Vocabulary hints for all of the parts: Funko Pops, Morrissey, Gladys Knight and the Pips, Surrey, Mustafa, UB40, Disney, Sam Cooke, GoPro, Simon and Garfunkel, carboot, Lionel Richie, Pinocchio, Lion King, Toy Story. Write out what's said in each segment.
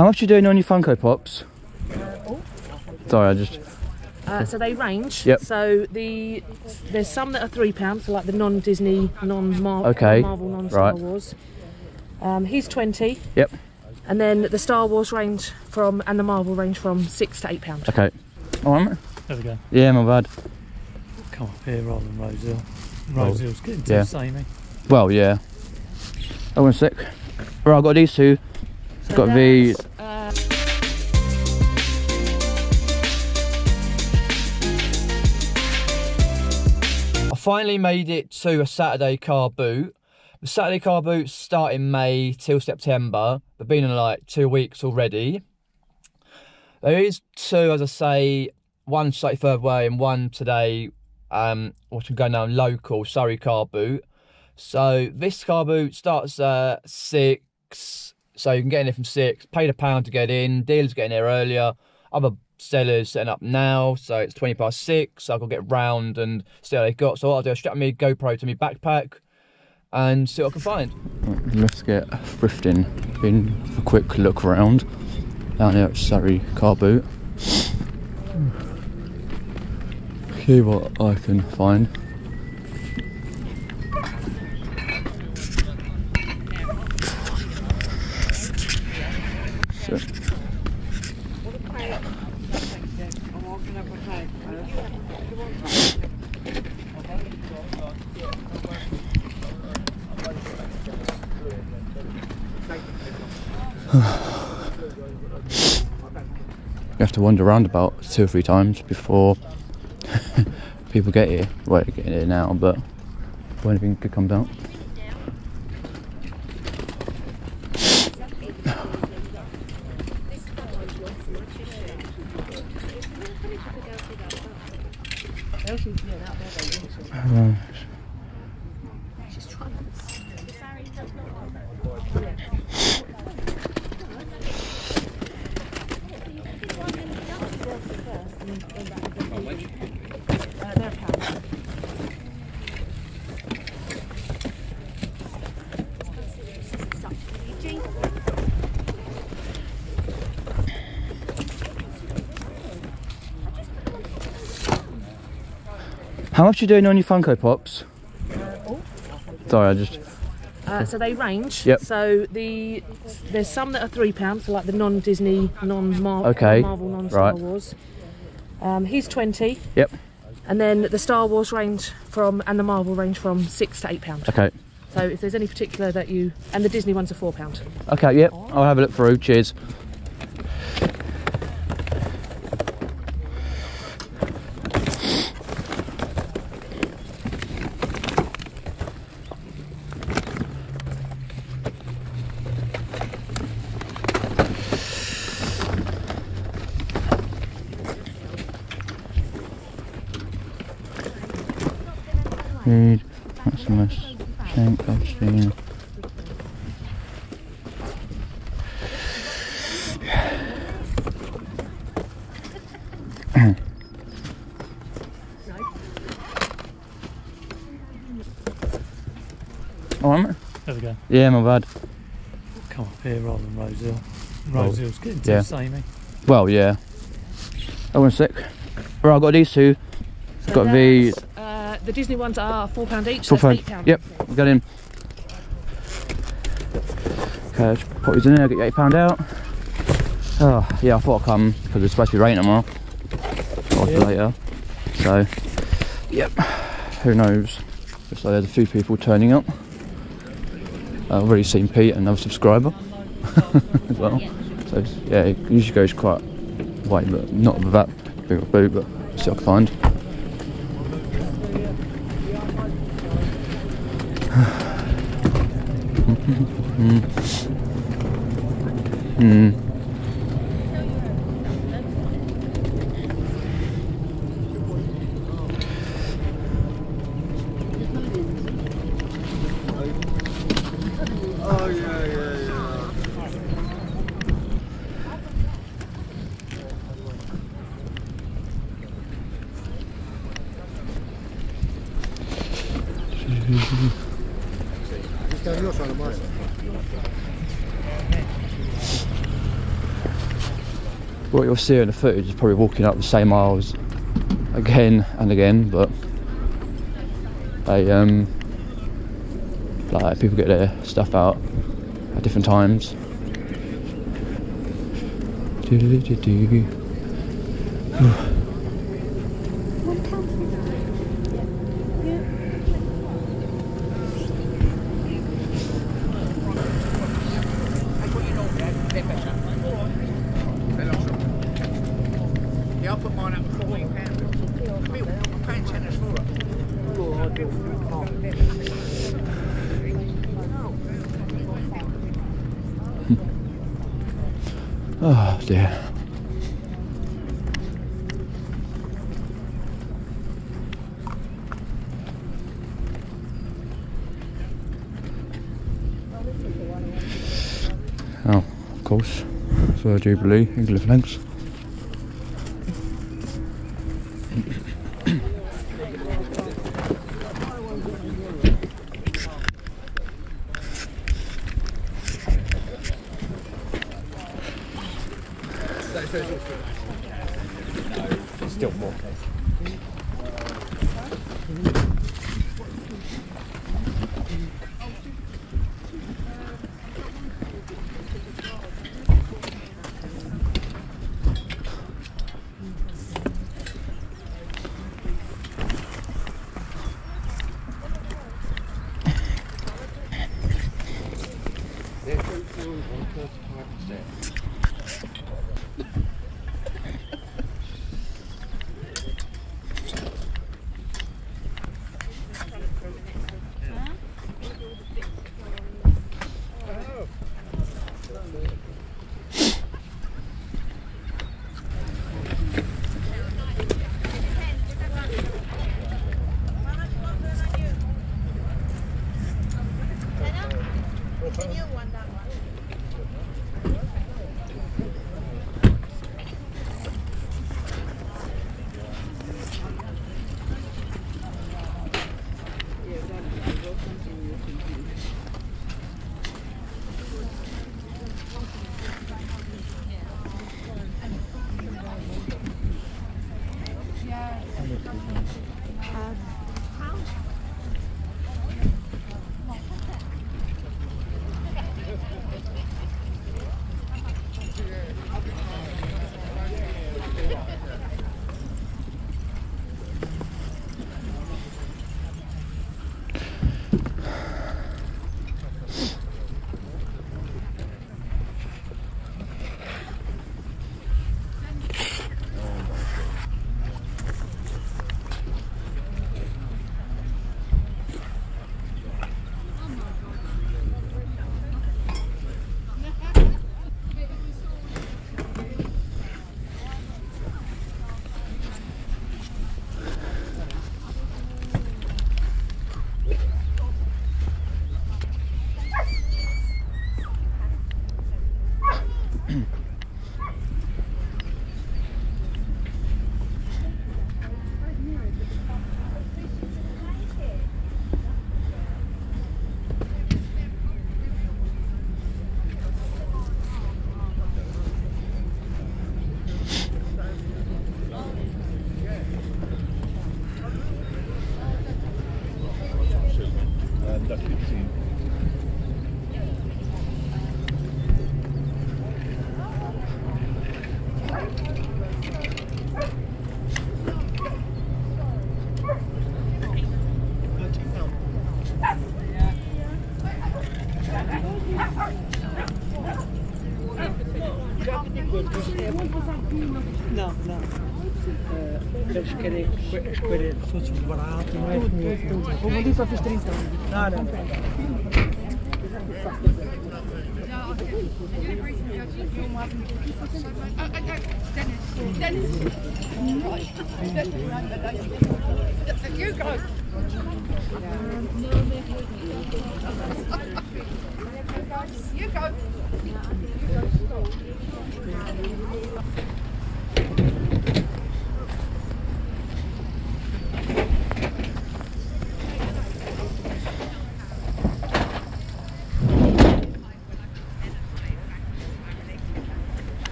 How much are you doing on your Funko Pops? Sorry, I just... so they range. Yep. So there's some that are £3, so like the non-Disney, non-Marvel, okay. non-Star Wars. He's 20. Yep. And then the Star Wars range from, and the Marvel range from £6 to £8. Okay. All right. There we go. Yeah, my bad. Come up here rather than Rose Hill. Rose Hill's getting too samey. Well, yeah. Oh, one sec. Right, I've got these two. So got these. I finally made it to a Saturday car boot. The Saturday car boots start in May till September. They've been in like 2 weeks already. There is two, as I say, one slightly further away and one today, which I'm going down local, Surrey car boot. So this car boot starts at 6, so you can get in it from 6, paid £1 to get in, dealers get in there earlier, other sellers setting up now, so it's 20 past 6, so I've got to get round and see what they've got. So what I'll do, I'll strap my GoPro to my backpack and see what I can find. Let's get thrifting in for a quick look around down here at Surrey car boot. See what I can find. So. You have to wander around about 2 or 3 times before people get here. Well, they're getting here now, but before anything good comes out. How much are you doing on your Funko Pops? Sorry, I just... so they range. Yep. So there's some that are £3, so like the non-Disney, non-Marvel, non-Star Wars. He's 20. Yep. And then the Star Wars range from, and the Marvel range from £6 to £8. Okay. So if there's any particular that you... And the Disney ones are £4. Okay, yep. I'll have a look through. Cheers. That's the most shank I've seen. Oh, am I? There we go. Yeah, my bad. Come up here rather than Rose Hill. Rose Hill's getting too samey. Well, yeah. Oh, one sec. Right, I've got these two. So got these. The Disney ones are £4 each, so that's £8. Yep, we've got in. Okay, just put these in there, get your £8 out. Oh, yeah, I thought I'd come, because it's supposed to be raining tomorrow. Or later. So, yep, who knows. Looks like there's a few people turning up. I've already seen Pete, another subscriber. As well. So, yeah, it usually goes quite wide, but not that big of a boot, but see what I can find. Oh, yeah, yeah, yeah. what you'll see in the footage is probably walking up the same aisles again and again, but they like people get their stuff out at different times. Oh dear. Oh, of course. So Jubilee, English Links. Still more.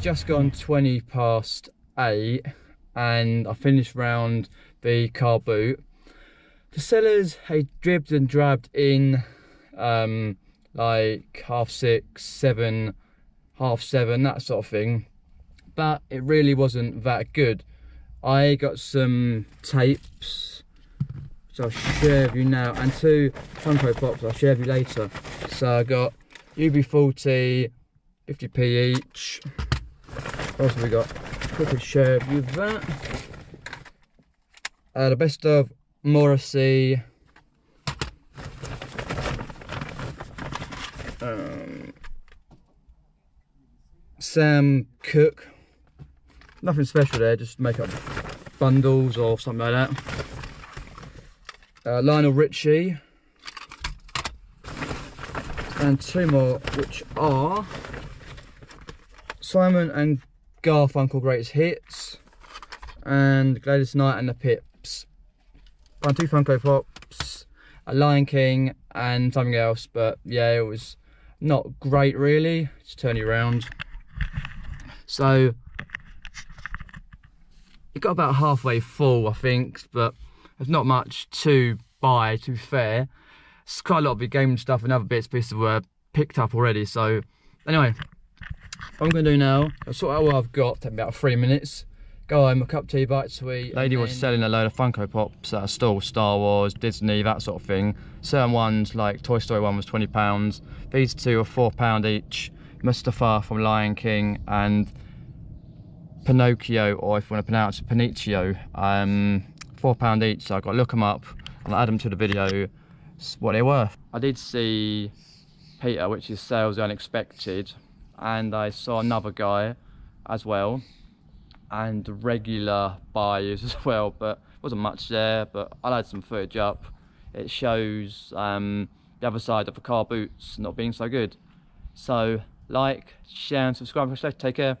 just gone 20 past 8 and I finished round the car boot. The sellers had dribbed and drabbed in like 6, 7, half 7, that sort of thing, but it really wasn't that good. I got some tapes which I'll share with you now, and 2 Funko Pops I'll share with you later. So I got UB40, 50p each. What else have we got? Quickly share with you that. The best of Morrissey. Sam Cooke. Nothing special there, just make up bundles or something like that. Lionel Richie. And 2 more, which are Simon and Garfunkel Greatest Hits and Gladys Knight and the Pips. And 2 Funko Pops, a Lion King and something else, but yeah, it was not great really. Just turn you around. So it got about halfway full, I think, but there's not much to buy, to be fair. It's quite a lot of the game stuff and other bits and pieces were picked up already. So anyway, what I'm going to do now, I'll sort out what I've got, take about 3 minutes, go home, a cup of tea, bite sweet. Lady was selling a load of Funko Pops at a store, Star Wars, Disney, that sort of thing. Certain ones, like Toy Story 1 was £20. These 2 are £4 each. Mustafa from Lion King and Pinocchio, or if you want to pronounce it, Pinocchio, £4 each. So I've got to look them up and I'll add them to the video what they're worth. I did see Peter, which is Sales Unexpected, and I saw another guy as well, and regular buyers as well, but wasn't much there, but I'll add some footage up. It shows the other side of the car boots not being so good. So like, share and subscribe. Take care.